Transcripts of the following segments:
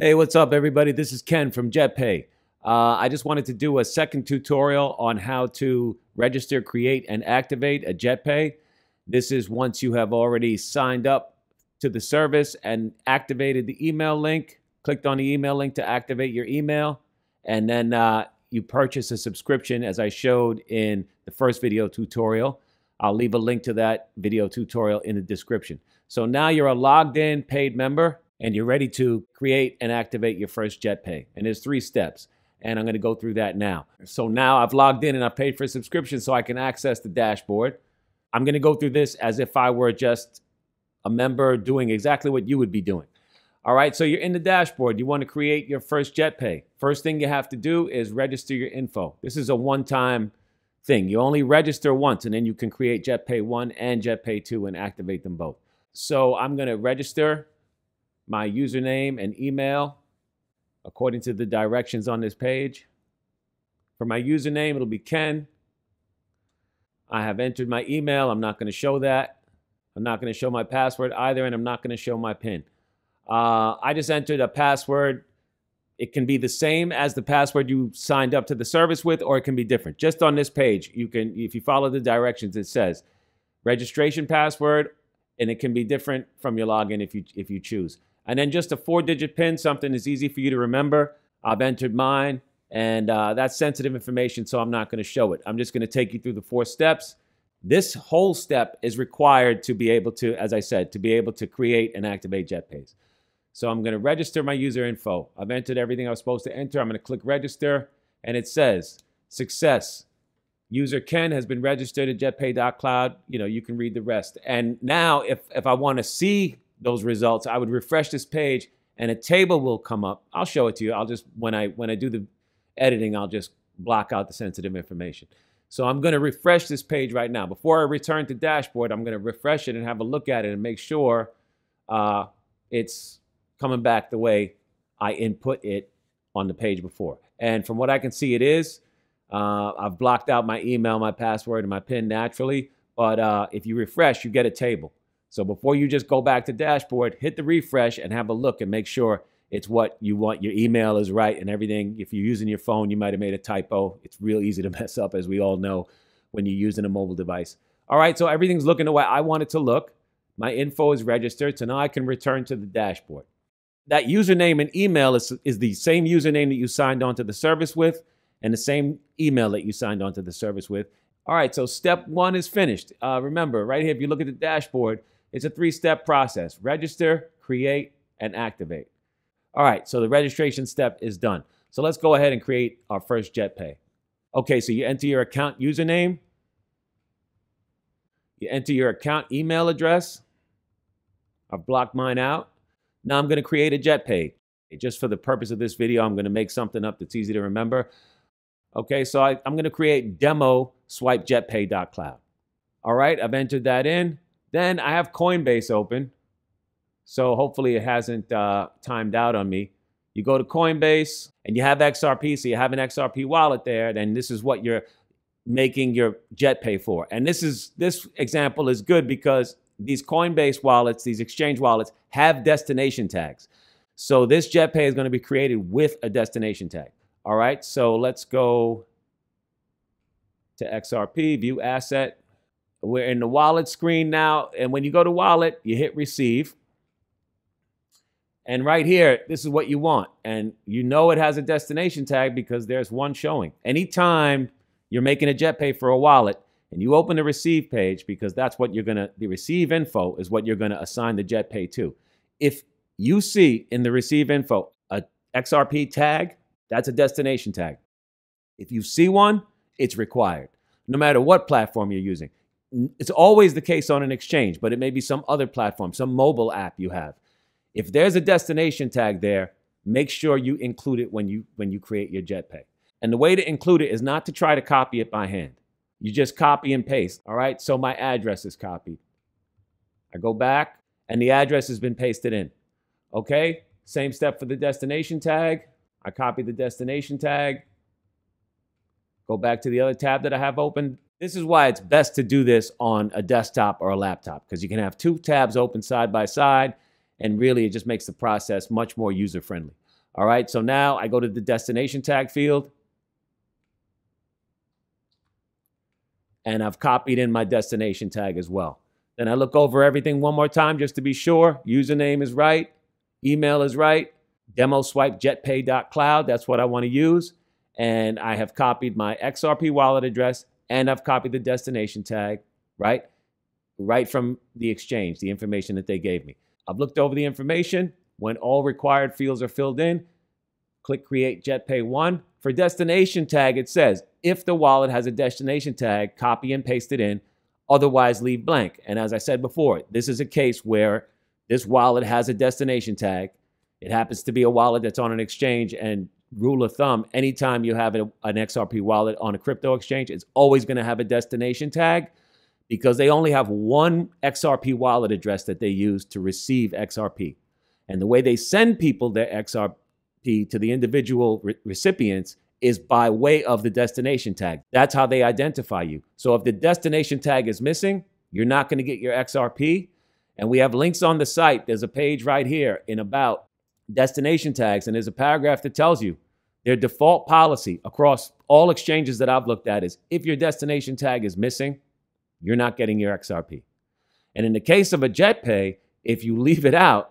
Hey, what's up everybody? This is Ken from JetPay. I just wanted to do a second tutorial on how to register, create, and activate a JetPay. This is once you have already signed up to the service and activated the email link, clicked on the email link to activate your email, and then you purchase a subscription as I showed in the first video tutorial. I'll leave a link to that video tutorial in the description. So now you're a logged in paid member, and you're ready to create and activate your first JetPay. And there's 3 steps, and I'm gonna go through that now. So now I've logged in and I've paid for a subscription so I can access the dashboard. I'm gonna go through this as if I were just a member doing exactly what you would be doing. All right, so you're in the dashboard. You wanna create your first JetPay. First thing you have to do is register your info. This is a one-time thing. You only register once, and then you can create JetPay 1 and JetPay 2 and activate them both. So I'm gonna register my username and email according to the directions on this page. For my username, it'll be Ken. I have entered my email. I'm not going to show that. I'm not going to show my password either, and I'm not going to show my PIN. I just entered a password. It can be the same as the password you signed up to the service with, or it can be different. Just on this page, you can, if you follow the directions, it says registration password, and it can be different from your login if you choose. And then just a 4-digit PIN, something that's easy for you to remember. I've entered mine, and that's sensitive information, so I'm not gonna show it. I'm just gonna take you through the 4 steps. This whole step is required to be able to, as I said, to be able to create and activate JetPays. So I'm gonna register my user info. I've entered everything I was supposed to enter. I'm gonna click register, and it says, success. User Ken has been registered at jetpay.cloud. You know, you can read the rest. And now if I wanna see those results, I would refresh this page and a table will come up. I'll show it to you. I'll just, when I do the editing, I'll just block out the sensitive information. So I'm gonna refresh this page right now. Before I return to dashboard, I'm gonna refresh it and have a look at it and make sure it's coming back the way I input it on the page before. And from what I can see, it is. I've blocked out my email, my password, and my PIN naturally, but if you refresh, you get a table. So before you just go back to dashboard, hit the refresh and have a look and make sure it's what you want. Your email is right and everything. If you're using your phone, you might have made a typo. It's real easy to mess up, as we all know, when you're using a mobile device. All right, so everything's looking the way I want it to look. My info is registered, so now I can return to the dashboard. That username and email is the same username that you signed onto the service with and the same email that you signed onto the service with. All right, so step 1 is finished. Remember, right here, if you look at the dashboard, it's a 3-step process: register, create, and activate. All right, so the registration step is done. So let's go ahead and create our first JetPay. Okay, so you enter your account username. You enter your account email address. I've blocked mine out. Now I'm gonna create a JetPay. Just for the purpose of this video, I'm gonna make something up that's easy to remember. Okay, so I'm gonna create demo swipe jetpay.cloud. All right, I've entered that in. Then I have Coinbase open, so hopefully it hasn't timed out on me. You go to Coinbase, and you have XRP, so you have an XRP wallet there, then this is what you're making your JetPay for. And this example is good because these Coinbase wallets, these exchange wallets, have destination tags. So this JetPay is gonna be created with a destination tag. All right, so let's go to XRP, view asset. We're in the wallet screen now, and when you go to wallet, you hit receive. And right here, this is what you want. And you know it has a destination tag because there's one showing. Anytime you're making a JetPay for a wallet and you open the receive page, because that's what you're gonna, the receive info is what you're gonna assign the JetPay to. If you see in the receive info a XRP tag, that's a destination tag. If you see one, it's required, no matter what platform you're using. It's always the case on an exchange, but it may be some other platform, some mobile app you have. If there's a destination tag there, make sure you include it when you create your JetPay. And the way to include it is not to try to copy it by hand. You just copy and paste, all right? So my address is copied. I go back, and the address has been pasted in. Okay, same step for the destination tag. I copy the destination tag. Go back to the other tab that I have open. This is why it's best to do this on a desktop or a laptop, because you can have 2 tabs open side by side, and really it just makes the process much more user-friendly. All right, so now I go to the destination tag field. And I've copied in my destination tag as well. Then I look over everything one more time just to be sure. Username is right. Email is right. Demo swipe jetpay.cloud. That's what I want to use. And I have copied my XRP wallet address and I've copied the destination tag, right? Right from the exchange, the information that they gave me. I've looked over the information. When all required fields are filled in, click Create JetPay 1. For destination tag, it says, if the wallet has a destination tag, copy and paste it in, otherwise leave blank. And as I said before, this is a case where this wallet has a destination tag. It happens to be a wallet that's on an exchange, and rule of thumb, anytime you have an XRP wallet on a crypto exchange, it's always going to have a destination tag because they only have one XRP wallet address that they use to receive XRP. And the way they send people their XRP to the individual recipients is by way of the destination tag. That's how they identify you. So if the destination tag is missing, you're not going to get your XRP. And we have links on the site. There's a page right here in About Destination Tags, and there's a paragraph that tells you their default policy across all exchanges that I've looked at is if your destination tag is missing, you're not getting your XRP. And in the case of a JetPay, if you leave it out,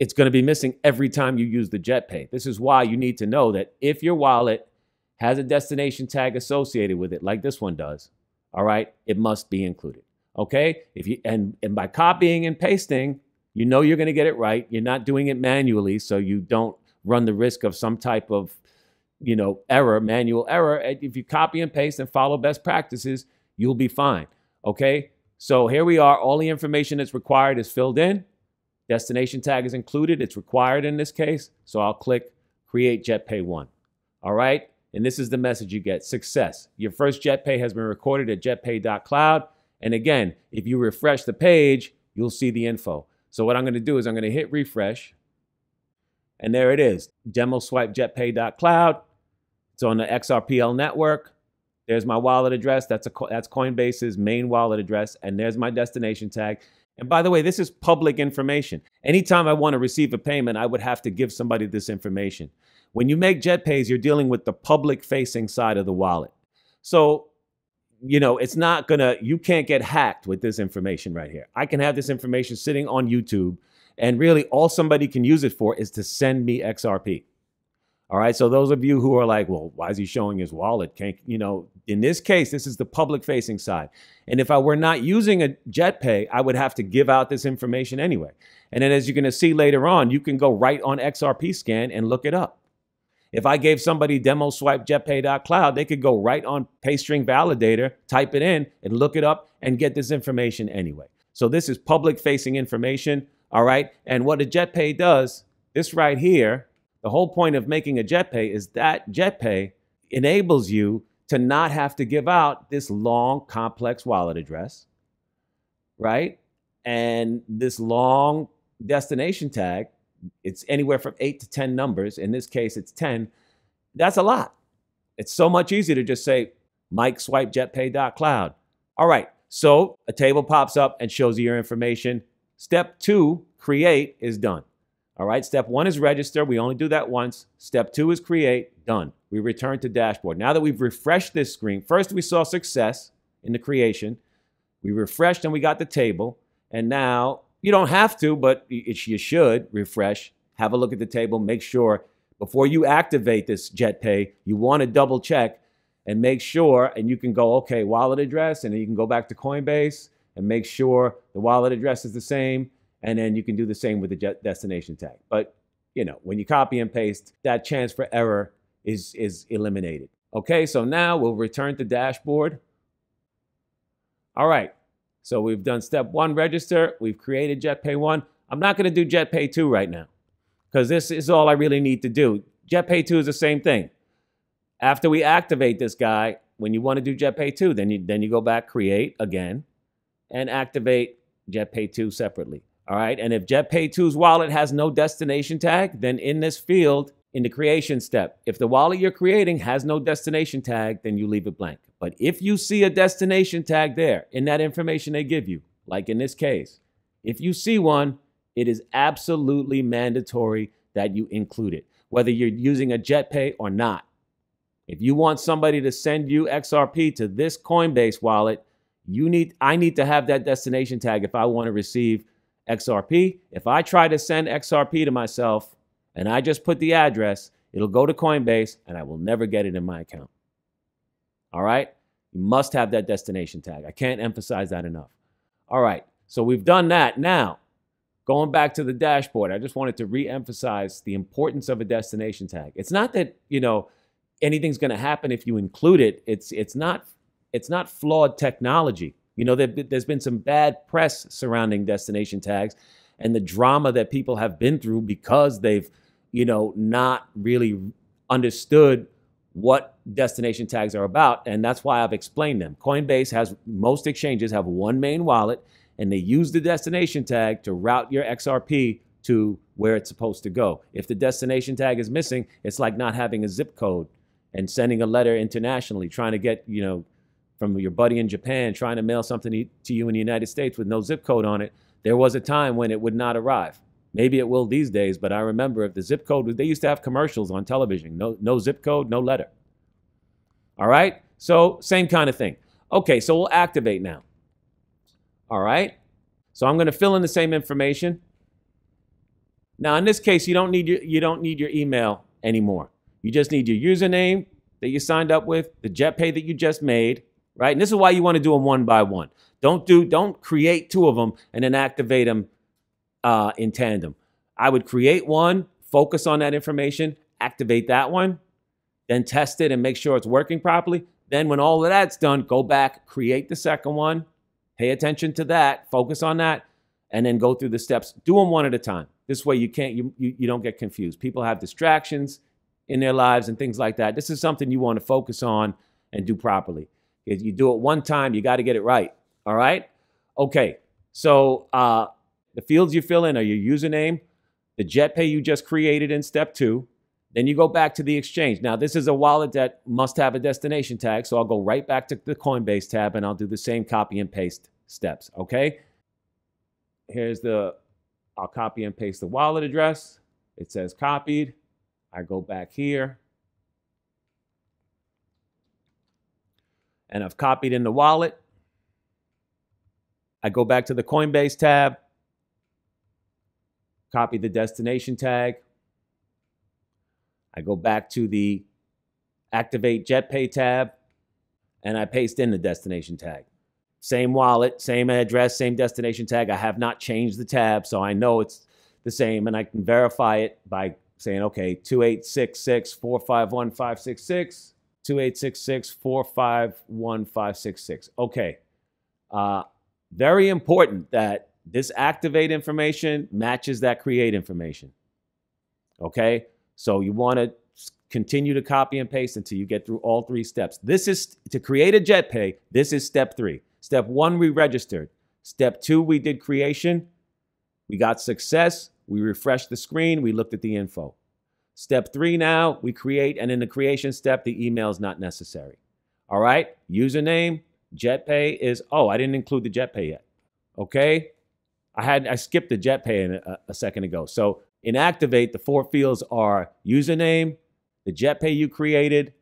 it's going to be missing every time you use the JetPay. This is why you need to know that if your wallet has a destination tag associated with it, like this one does, all right, it must be included. Okay? And by copying and pasting, you know you're going to get it right. You're not doing it manually, so you don't run the risk of some type of, you know, error, manual error. If you copy and paste and follow best practices, you'll be fine. Okay? So here we are. All the information that's required is filled in. Destination tag is included. It's required in this case. So I'll click Create JetPay 1. All right? And this is the message you get. Success. Your first JetPay has been recorded at jetpay.cloud. And again, if you refresh the page, you'll see the info. So what I'm going to do is I'm going to hit refresh. And there it is. Demo swipe jetpay.cloud. It's on the XRPL network. There's my wallet address. That's Coinbase's main wallet address. And there's my destination tag. And by the way, this is public information. Anytime I want to receive a payment, I would have to give somebody this information. When you make JetPays, you're dealing with the public-facing side of the wallet. So, you know, it's not going to, you can't get hacked with this information right here. I can have this information sitting on YouTube, and really all somebody can use it for is to send me XRP. All right, so those of you who are like, well, why is he showing his wallet? Can't, you know, in this case, this is the public-facing side. And if I were not using a JetPay, I would have to give out this information anyway. And then as you're going to see later on, you can go right on XRP Scan and look it up. If I gave somebody demo swipe jetpay.cloud, they could go right on PayString Validator, type it in, and look it up and get this information anyway. So this is public-facing information, all right? And what a JetPay does, this right here, the whole point of making a JetPay is that JetPay enables you to not have to give out this long, complex wallet address, right? And this long destination tag, it's anywhere from 8 to 10 numbers. In this case, it's 10. That's a lot. It's so much easier to just say, Mike swipe jetpay.cloud. All right, so a table pops up and shows you your information. Step 2, create, is done. All right, step 1 is register. We only do that once. Step 2 is create, done. We return to dashboard. Now that we've refreshed this screen, first we saw success in the creation. We refreshed and we got the table. And now you don't have to, but you should refresh, have a look at the table, make sure before you activate this JetPay, you want to double check and make sure, and you can go, okay, wallet address, and then you can go back to Coinbase and make sure the wallet address is the same. And then you can do the same with the destination tag. But, you know, when you copy and paste, that chance for error is eliminated. Okay, so now we'll return to dashboard. All right, so we've done step 1, register. We've created JetPay 1. I'm not going to do JetPay 2 right now because this is all I really need to do. JetPay 2 is the same thing. After we activate this guy, when you want to do JetPay 2, then you go back, create again, and activate JetPay 2 separately. All right, and if JetPay 2's wallet has no destination tag, then in this field, in the creation step, if the wallet you're creating has no destination tag, then you leave it blank. But if you see a destination tag there in that information they give you, like in this case, if you see one, it is absolutely mandatory that you include it, whether you're using a JetPay or not. If you want somebody to send you XRP to this Coinbase wallet, I need to have that destination tag if I want to receive XRP. If I try to send XRP to myself and I just put the address, it'll go to Coinbase and I will never get it in my account. All right? You must have that destination tag. I can't emphasize that enough. All right. So we've done that. Now, going back to the dashboard, I just wanted to re-emphasize the importance of a destination tag. It's not that, you know, anything's going to happen if you include it. It's not flawed technology. You know, there's been some bad press surrounding destination tags and the drama that people have been through because they've, you know, not really understood what destination tags are about. And that's why I've explained them. Coinbase has, most exchanges have one main wallet, and they use the destination tag to route your XRP to where it's supposed to go. If the destination tag is missing, it's like not having a zip code and sending a letter internationally, trying to get, you know, from your buddy in Japan, trying to mail something to you in the United States with no zip code on it. There was a time when it would not arrive. Maybe it will these days, but I remember if the zip code was, they used to have commercials on television, no zip code, no letter. All right, so same kind of thing. Okay, so we'll activate now. All right, so I'm gonna fill in the same information. Now in this case, you don't need your email anymore. You just need your username that you signed up with, the JetPay that you just made, right? And this is why you wanna do them one by one. Don't create two of them and then activate them in tandem. I would create one, focus on that information, activate that one, then test it and make sure it's working properly. Then when all of that's done, go back, create the second one, pay attention to that, focus on that, and then go through the steps. Do them one at a time. This way you don't get confused. People have distractions in their lives and things like that. This is something you want to focus on and do properly. If you do it one time, you got to get it right. All right? Okay. So the fields you fill in are your username, the JetPay you just created in step 2, then you go back to the exchange. Now, this is a wallet that must have a destination tag, so I'll go right back to the Coinbase tab and I'll do the same copy and paste steps, okay? I'll copy and paste the wallet address. It says copied. I go back here. And I've copied in the wallet. I go back to the Coinbase tab, copy the destination tag. I go back to the Activate JetPay tab, and I paste in the destination tag. Same wallet, same address, same destination tag. I have not changed the tab, so I know it's the same, and I can verify it by saying, okay, 2866451566, 2866451566. Okay, very important that this activate information matches that create information, okay? So you want to continue to copy and paste until you get through all 3 steps. This is to create a JetPay. This is step 3. Step 1, we registered. Step 2, we did creation. We got success. We refreshed the screen. We looked at the info. Step 3 now, we create. And in the creation step, the email is not necessary. All right. Username, JetPay is, oh, I didn't include the JetPay yet. Okay. I skipped the JetPay a second ago. So in Activate, the 4 fields are username, the JetPay you created,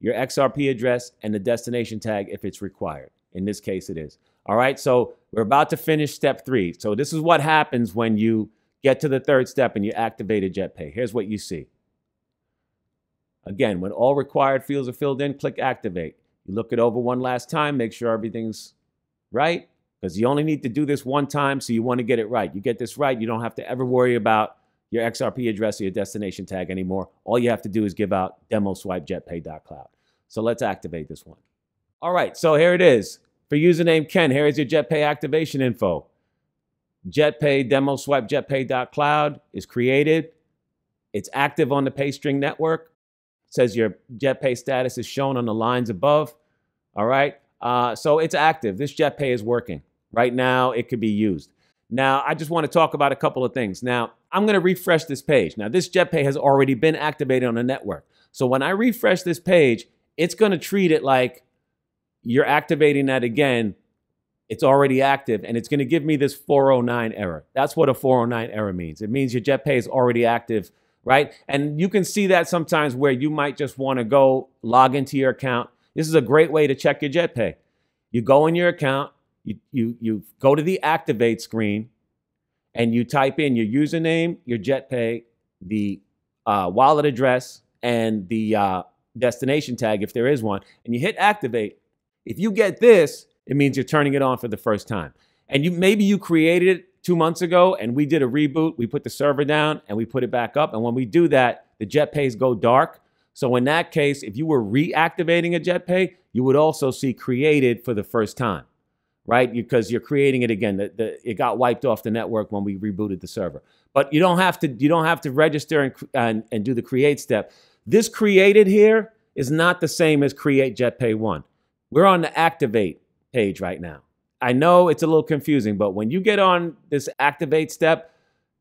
your XRP address, and the destination tag if it's required. In this case, it is. All right, so we're about to finish step 3. So this is what happens when you get to the 3rd step and you activate a JetPay. Here's what you see. Again, when all required fields are filled in, click Activate. You look it over one last time, make sure everything's right, because you only need to do this one time, so you want to get it right. You get this right, you don't have to ever worry about your XRP address or your destination tag anymore. All you have to do is give out demoswipejetpay.cloud. So let's activate this one. All right, so here it is. For username Ken, here is your JetPay activation info. JetPay demoswipejetpay.cloud is created. It's active on the PayString network. It says your JetPay status is shown on the lines above. All right, so it's active. This JetPay is working. Right now, it could be used. Now, I just want to talk about a couple of things. Now, I'm going to refresh this page. Now, this JetPay has already been activated on the network. So when I refresh this page, it's going to treat it like you're activating that again. It's already active, and it's going to give me this 409 error. That's what a 409 error means. It means your JetPay is already active right? And you can see that sometimes where you might just want to go log into your account. This is a great way to check your JetPay. You go in your account, you go to the activate screen, and you type in your username, your JetPay, the wallet address, and the destination tag, if there is one, and you hit activate. If you get this, it means you're turning it on for the first time. And maybe you created it 2 months ago, and we did a reboot. We put the server down, and we put it back up. And when we do that, the JetPays go dark. So in that case, if you were reactivating a JetPay, you would also see created for the first time, right? Because you're creating it again. It got wiped off the network when we rebooted the server. But you don't have to register and do the create step. This created here is not the same as create JetPay 1. We're on the activate page right now. I know it's a little confusing, but when you get on this activate step,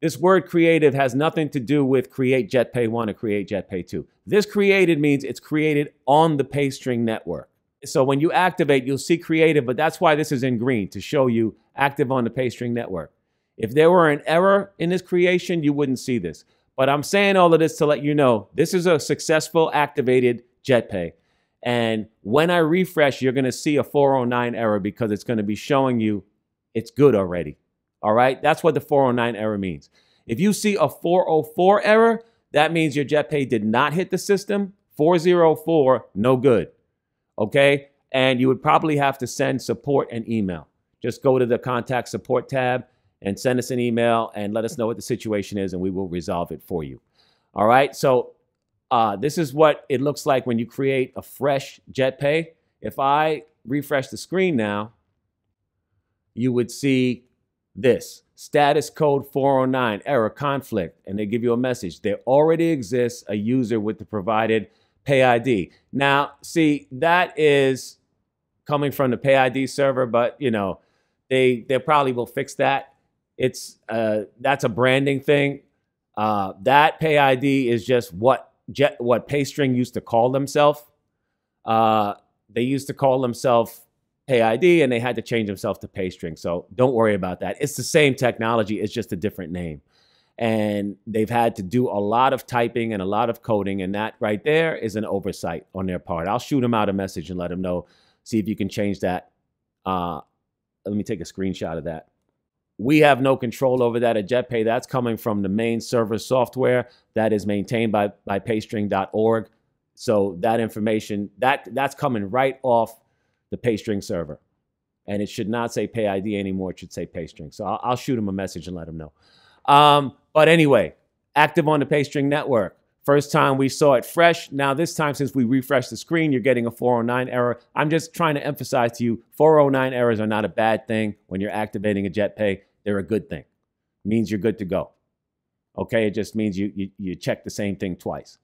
this word creative has nothing to do with create JetPay 1 or create JetPay 2. This created means it's created on the PayString network. So when you activate, you'll see creative, but that's why this is in green, to show you active on the PayString network. If there were an error in this creation, you wouldn't see this. But I'm saying all of this to let you know, this is a successful activated JetPay. And when I refresh, you're going to see a 409 error because it's going to be showing you it's good already. All right. That's what the 409 error means. If you see a 404 error, that means your JetPay did not hit the system. 404, no good. Okay. And you would probably have to send support an email. Just go to the contact support tab and send us an email and let us know what the situation is, and we will resolve it for you. All right. So this is what it looks like when you create a fresh JetPay. If I refresh the screen now, you would see this status code 409 error conflict, and they give you a message. There already exists a user with the provided pay ID. Now, see, that is coming from the pay ID server, but you know, they probably will fix that. It's that's a branding thing. That pay ID is just what PayString used to call themselves. They used to call themselves PayID, and they had to change themselves to PayString. So don't worry about that. It's the same technology. It's just a different name. And they've had to do a lot of typing and a lot of coding. And that right there is an oversight on their part. I'll shoot them out a message and let them know, see if you can change that. Let me take a screenshot of that. We have no control over that at JetPay. That's coming from the main server software that is maintained by paystring.org. So that information, that's coming right off the PayString server. And it should not say pay ID anymore. It should say PayString. So I'll shoot them a message and let them know. But anyway, active on the PayString network. First time we saw it fresh. Now this time, since we refreshed the screen, you're getting a 409 error. I'm just trying to emphasize to you, 409 errors are not a bad thing when you're activating a JetPay. They're a good thing. It means you're good to go. Okay, it just means you check the same thing twice.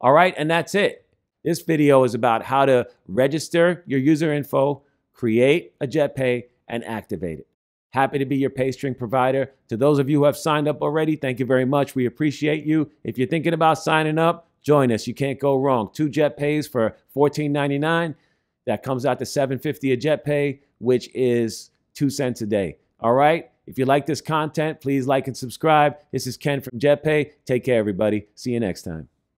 All right, and that's it. This video is about how to register your user info, create a JetPay, and activate it. Happy to be your PayString provider. To those of you who have signed up already, thank you very much. We appreciate you. If you're thinking about signing up, join us. You can't go wrong. 2 JetPays for $14.99. That comes out to $7.50 a JetPay, which is 2 cents a day. All right? If you like this content, please like and subscribe. This is Ken from JetPay. Take care, everybody. See you next time.